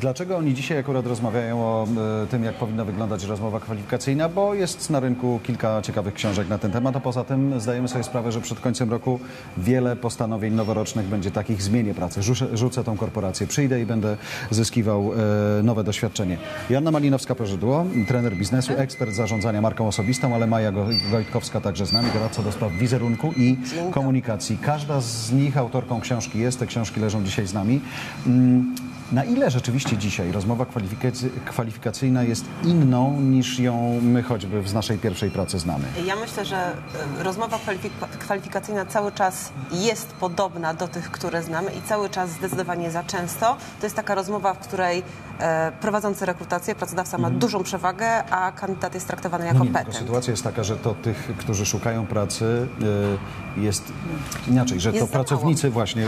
Dlaczego oni dzisiaj akurat rozmawiają o tym, jak powinna wyglądać rozmowa kwalifikacyjna? Bo jest na rynku kilka ciekawych książek na ten temat, a poza tym zdajemy sobie sprawę, że przed końcem roku wiele postanowień noworocznych będzie takich: zmienię pracę, rzucę tą korporację, przyjdę i będę zyskiwał nowe doświadczenie. Joanna Malinowska-Pożydło, trener biznesu, ekspert zarządzania marką osobistą, ale Maja Gojtkowska także z nami, doradca do spraw wizerunku i komunikacji. Każda z nich autorką książki jest, te książki leżą dzisiaj z nami. Na ile rzeczywiście dzisiaj rozmowa kwalifikacyjna jest inną, niż ją my choćby z naszej pierwszej pracy znamy? Ja myślę, że rozmowa kwalifikacyjna cały czas jest podobna do tych, które znamy, i cały czas zdecydowanie za często to jest taka rozmowa, w której prowadzący rekrutację, pracodawca ma dużą przewagę, a kandydat jest traktowany jako petent. Sytuacja jest taka, że to tych, którzy szukają pracy, jest inaczej, że jest to pracownicy mało. Właśnie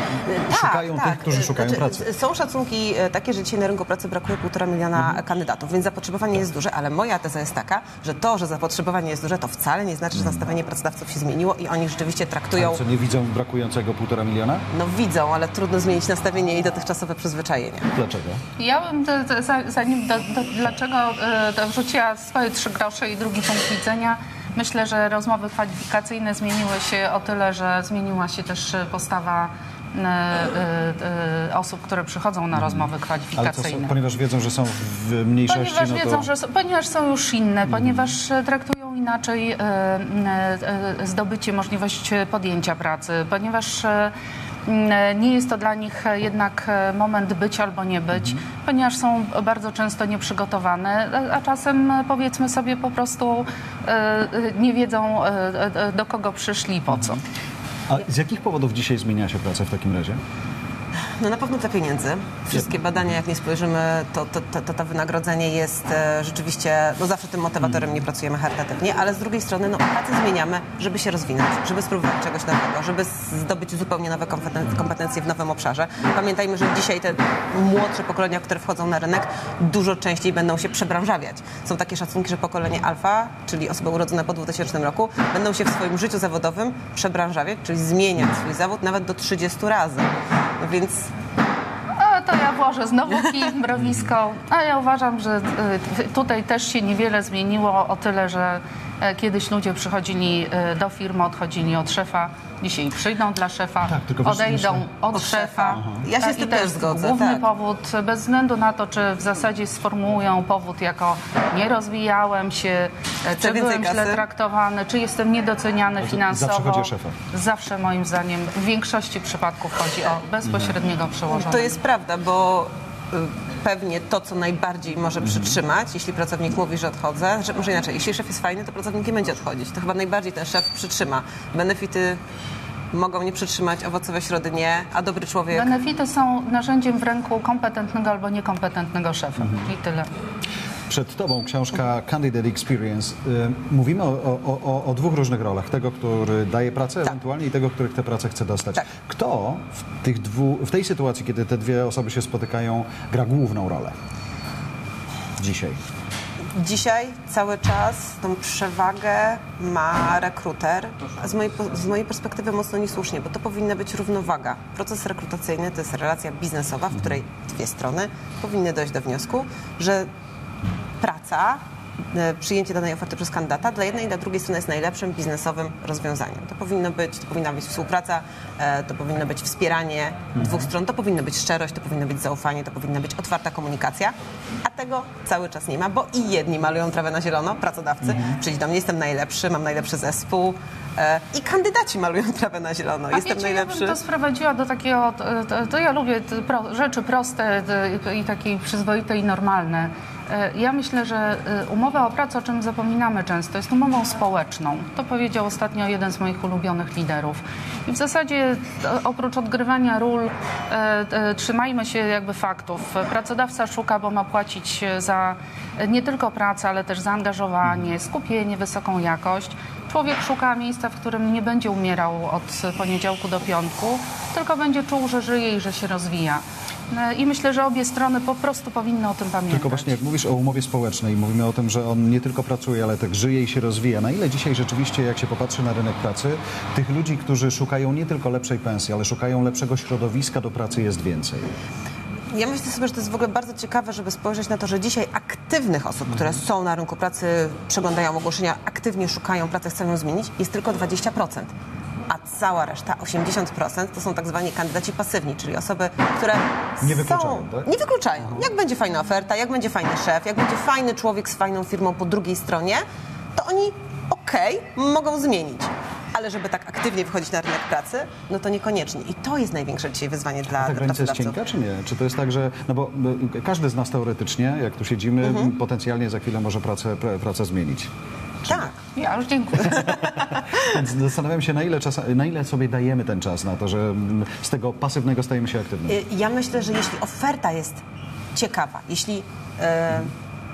szukają tych, którzy szukają pracy. Są szacunki takie, że dzisiaj na rynku pracy brakuje 1,5 miliona kandydatów, więc zapotrzebowanie jest duże, ale moja teza jest taka, że to, że zapotrzebowanie jest duże, to wcale nie znaczy, że nastawienie pracodawców się zmieniło i oni rzeczywiście traktują... Ale co, nie widzą brakującego 1,5 miliona? No widzą, ale trudno zmienić nastawienie i dotychczasowe przyzwyczajenia. Dlaczego? Ja bym dlaczego wrzuciła swoje 3 grosze i drugi punkt widzenia. Myślę, że rozmowy kwalifikacyjne zmieniły się o tyle, że zmieniła się też postawa osób, które przychodzą na rozmowy kwalifikacyjne. Ale ponieważ wiedzą, że są w mniejszości, ponieważ są już inne, ponieważ traktują inaczej zdobycie, możliwość podjęcia pracy, ponieważ nie jest to dla nich jednak moment być albo nie być, ponieważ są bardzo często nieprzygotowane, a czasem, powiedzmy sobie, po prostu nie wiedzą, do kogo przyszli i po co. A z jakich powodów dzisiaj zmienia się praca w takim razie? No na pewno te pieniędzy. Wszystkie badania, jak nie spojrzymy, to wynagrodzenie jest rzeczywiście, no zawsze tym motywatorem, nie pracujemy charytatywnie, ale z drugiej strony no, pracę zmieniamy, żeby się rozwinąć, żeby spróbować czegoś nowego, żeby zdobyć zupełnie nowe kompetencje w nowym obszarze. Pamiętajmy, że dzisiaj te młodsze pokolenia, które wchodzą na rynek, dużo częściej będą się przebranżawiać. Są takie szacunki, że pokolenie alfa, czyli osoby urodzone po 2000 roku, będą się w swoim życiu zawodowym przebranżawiać, czyli zmieniać swój zawód nawet do 30 razy. Więc to ja włożę znowu kij w mrowisko, a ja uważam, że tutaj też się niewiele zmieniło o tyle, że kiedyś ludzie przychodzili do firmy, odchodzili od szefa, dzisiaj przyjdą dla szefa, odejdą od szefa. Ja się z tym też zgodzę. Główny powód, bez względu na to, czy w zasadzie sformułują powód jako nie rozwijałem się, czy byłem źle traktowany, czy jestem niedoceniany finansowo. Zawsze chodzi o szefa. Zawsze moim zdaniem w większości przypadków chodzi o bezpośredniego przełożonego. To jest prawda, bo pewnie to, co najbardziej może przytrzymać, jeśli pracownik mówi, że odchodzę, że może inaczej, jeśli szef jest fajny, to pracownik nie będzie odchodzić. To chyba najbardziej ten szef przytrzyma. Benefity mogą nie przytrzymać, owocowe środy nie, a dobry człowiek... Benefity są narzędziem w ręku kompetentnego albo niekompetentnego szefa. I tyle. Przed Tobą książka Candidate Experience. Mówimy o 2 różnych rolach. Tego, który daje pracę ewentualnie, i tego, który tę pracę chce dostać. Kto w tej sytuacji, kiedy te dwie osoby się spotykają, gra główną rolę dzisiaj? Dzisiaj cały czas tą przewagę ma rekruter, z mojej perspektywy mocno niesłusznie, bo to powinna być równowaga. Proces rekrutacyjny to jest relacja biznesowa, w której dwie strony powinny dojść do wniosku, że praca, przyjęcie danej oferty przez kandydata dla jednej i dla drugiej strony jest najlepszym biznesowym rozwiązaniem. To powinna być współpraca, to powinno być wspieranie dwóch stron, to powinna być szczerość, to powinno być zaufanie, to powinna być otwarta komunikacja, a tego cały czas nie ma, bo i jedni malują trawę na zielono, pracodawcy, przyjdź do mnie, jestem najlepszy, mam najlepszy zespół, i kandydaci malują trawę na zielono, jestem najlepszy. Ja bym to sprowadziła do takiego, to ja lubię rzeczy proste i takie przyzwoite i normalne. Ja myślę, że umowa o pracę, o czym zapominamy często, jest umową społeczną. To powiedział ostatnio jeden z moich ulubionych liderów. I w zasadzie oprócz odgrywania ról trzymajmy się jakby faktów. Pracodawca szuka, bo ma płacić za nie tylko pracę, ale też zaangażowanie, skupienie, wysoką jakość. Człowiek szuka miejsca, w którym nie będzie umierał od poniedziałku do piątku, tylko będzie czuł, że żyje i że się rozwija. I myślę, że obie strony po prostu powinny o tym pamiętać. Tylko właśnie jak mówisz o umowie społecznej, mówimy o tym, że on nie tylko pracuje, ale tak żyje i się rozwija. Na ile dzisiaj rzeczywiście, jak się popatrzy na rynek pracy, tych ludzi, którzy szukają nie tylko lepszej pensji, ale szukają lepszego środowiska do pracy, jest więcej? Ja myślę sobie, że to jest w ogóle bardzo ciekawe, żeby spojrzeć na to, że dzisiaj aktywnych osób, które są na rynku pracy, przeglądają ogłoszenia, aktywnie szukają pracy, chcą ją zmienić, jest tylko 20%. A cała reszta, 80%, to są tak zwani kandydaci pasywni, czyli osoby, które nie wykluczają, tak? Nie wykluczają. Jak będzie fajna oferta, jak będzie fajny szef, jak będzie fajny człowiek z fajną firmą po drugiej stronie, to oni mogą zmienić. Ale żeby tak aktywnie wychodzić na rynek pracy, no to niekoniecznie. I to jest największe dzisiaj wyzwanie dla pracodawców. Jest cienka, czy nie? Czy to jest tak, że... No bo każdy z nas teoretycznie, jak tu siedzimy, potencjalnie za chwilę może pracę zmienić. Tak. Ja już dziękuję. Więc zastanawiam się, na ile sobie dajemy ten czas na to, że z tego pasywnego stajemy się aktywnym. Ja myślę, że jeśli oferta jest ciekawa, jeśli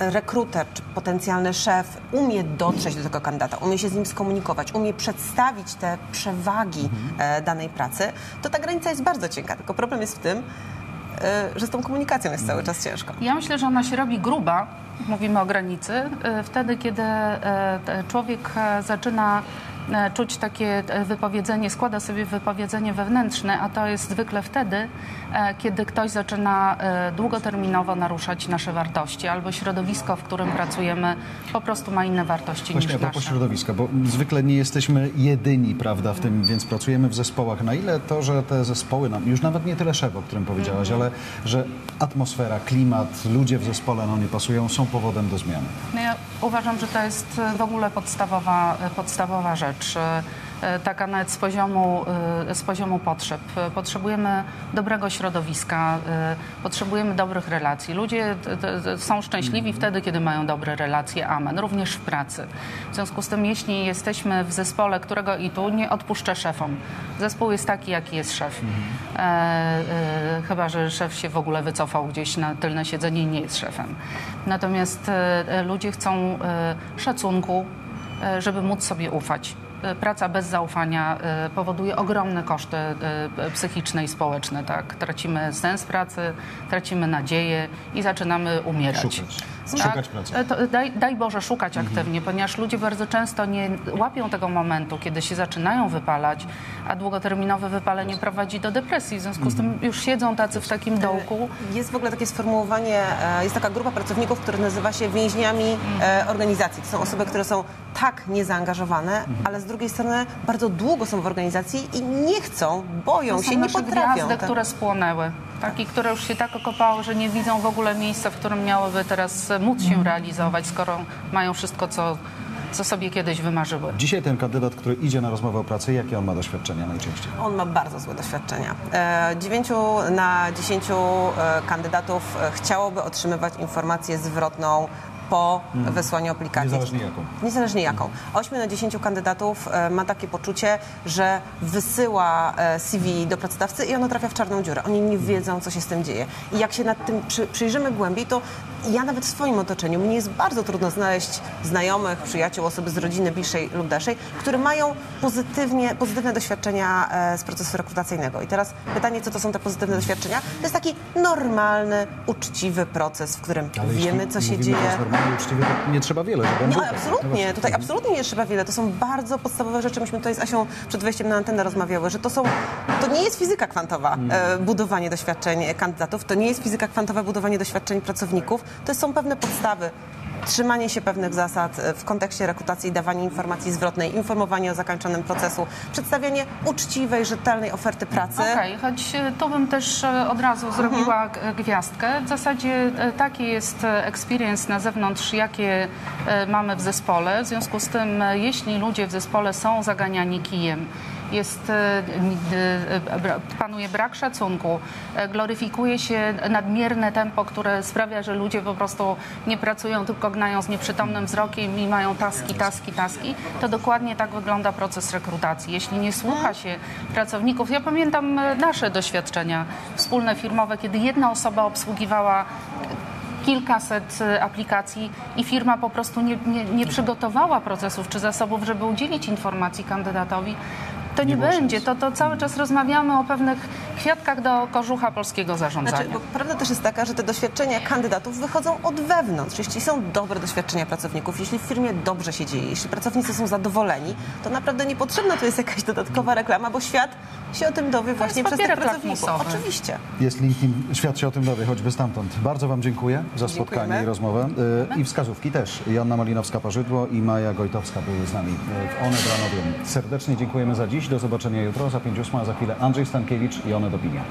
rekruter czy potencjalny szef umie dotrzeć do tego kandydata, umie się z nim skomunikować, umie przedstawić te przewagi danej pracy, to ta granica jest bardzo cienka. Tylko problem jest w tym, że z tą komunikacją jest cały czas ciężko. Ja myślę, że ona się robi gruba, mówimy o granicy, wtedy, kiedy człowiek zaczyna czuć takie wypowiedzenie, składa sobie wypowiedzenie wewnętrzne, a to jest zwykle wtedy, kiedy ktoś zaczyna długoterminowo naruszać nasze wartości, albo środowisko, w którym pracujemy, po prostu ma inne wartości niż nasze. Właśnie a propos środowiska, bo zwykle nie jesteśmy jedyni, prawda, w tym, więc pracujemy w zespołach. Na ile to, że te zespoły nam, już nawet nie tyle szef, o którym powiedziałaś, ale że atmosfera, klimat, ludzie w zespole nam nie pasują, są powodem do zmiany? No ja uważam, że to jest w ogóle podstawowa rzecz. Taka nawet z poziomu potrzeb. Potrzebujemy dobrego środowiska, potrzebujemy dobrych relacji. Ludzie są szczęśliwi wtedy, kiedy mają dobre relacje, amen, również w pracy. W związku z tym, jeśli jesteśmy w zespole, którego i tu nie odpuszczę szefom. Zespół jest taki, jaki jest szef. Chyba że szef się w ogóle wycofał gdzieś na tylne siedzenie i nie jest szefem. Natomiast ludzie chcą szacunku, żeby móc sobie ufać. Praca bez zaufania powoduje ogromne koszty psychiczne i społeczne. Tak? Tracimy sens pracy, tracimy nadzieję i zaczynamy umierać. Szukać pracy. Daj Boże szukać aktywnie, ponieważ ludzie bardzo często nie łapią tego momentu, kiedy się zaczynają wypalać, a długoterminowe wypalenie prowadzi do depresji. W związku z tym już siedzą tacy w takim dołku. Jest w ogóle takie sformułowanie, jest taka grupa pracowników, która nazywa się więźniami organizacji. To są osoby, które są tak niezaangażowane, ale z drugiej strony bardzo długo są w organizacji i nie chcą, boją się, nie potrafią. Gwiazdy, które spłonęły. Tak, i które już się tak okopały, że nie widzą w ogóle miejsca, w którym miałyby teraz móc się realizować, skoro mają wszystko, co sobie kiedyś wymarzyły. Dzisiaj ten kandydat, który idzie na rozmowę o pracy, jakie on ma doświadczenia najczęściej? On ma bardzo złe doświadczenia. 9 na 10 kandydatów chciałoby otrzymywać informację zwrotną po wysłaniu aplikacji. Niezależnie jaką. Niezależnie jaką. 8 na 10 kandydatów ma takie poczucie, że wysyła CV do pracodawcy i ono trafia w czarną dziurę. Oni nie wiedzą, co się z tym dzieje. I jak się nad tym przyjrzymy głębiej, to ja nawet w swoim otoczeniu, mnie jest bardzo trudno znaleźć znajomych, przyjaciół, osoby z rodziny bliższej lub dalszej, które mają pozytywne doświadczenia z procesu rekrutacyjnego. I teraz pytanie, co to są te pozytywne doświadczenia? To jest taki normalny, uczciwy proces, w którym wiemy, co się dzieje. Uczciwie, to nie trzeba wiele. No, absolutnie. No tutaj absolutnie nie trzeba wiele. To są bardzo podstawowe rzeczy. Myśmy tutaj z Asią przed wejściem na antenę rozmawiały, że to nie jest fizyka kwantowa budowanie doświadczeń kandydatów, to nie jest fizyka kwantowa budowanie doświadczeń pracowników. To są pewne podstawy. Trzymanie się pewnych zasad w kontekście rekrutacji, dawanie informacji zwrotnej, informowanie o zakończonym procesu, przedstawianie uczciwej, rzetelnej oferty pracy. Okej, choć to bym też od razu zrobiła gwiazdkę. W zasadzie taki jest experience na zewnątrz, jakie mamy w zespole. W związku z tym, jeśli ludzie w zespole są zaganiani kijem, panuje brak szacunku, gloryfikuje się nadmierne tempo, które sprawia, że ludzie po prostu nie pracują, tylko gnają z nieprzytomnym wzrokiem i mają taski, to dokładnie tak wygląda proces rekrutacji. Jeśli nie słucha się pracowników, ja pamiętam nasze doświadczenia wspólne firmowe, kiedy jedna osoba obsługiwała kilkaset aplikacji i firma po prostu nie przygotowała procesów czy zasobów, żeby udzielić informacji kandydatowi, to nie będzie. To cały czas rozmawiamy o pewnych kwiatkach do kożucha polskiego zarządzania. Znaczy, bo prawda też jest taka, że te doświadczenia kandydatów wychodzą od wewnątrz. Jeśli są dobre doświadczenia pracowników, jeśli w firmie dobrze się dzieje, jeśli pracownicy są zadowoleni, to naprawdę niepotrzebna tu jest jakaś dodatkowa reklama, bo świat się o tym dowie właśnie przez tych pracowników. Oczywiście. Jest LinkedIn, świat się o tym dowie, choćby stamtąd. Bardzo Wam dziękuję za spotkanie i rozmowę. I wskazówki też. Joanna Malinowska-Parzydło i Maja Gojtowska były z nami w One Branowym. Serdecznie dziękujemy za dziś. Do zobaczenia jutro za 5:08, a za chwilę Andrzej Stankiewicz i One Dopinia.